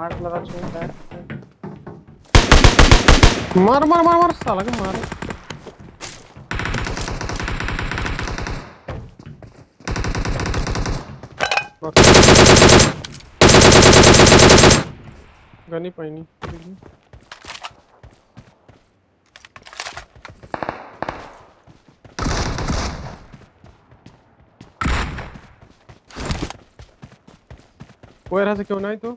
मार लगा चुका है। मार मार मार मार साला के मार। गनी पानी। वो यहाँ से क्यों नहीं तो?